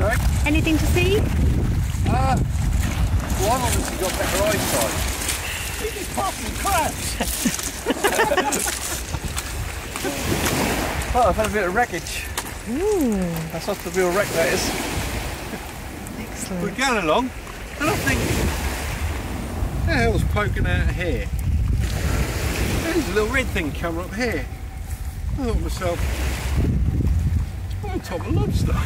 Okay. Anything to see? One obviously got better eyesight. He just passed me crabs! Oh, I've had a bit of wreckage. Ooh. That's not the real wreck that is. Excellent. We're going along, and I think, the hell's poking out here? There's a little red thing coming up here. I thought to myself, I'm on top of lobster.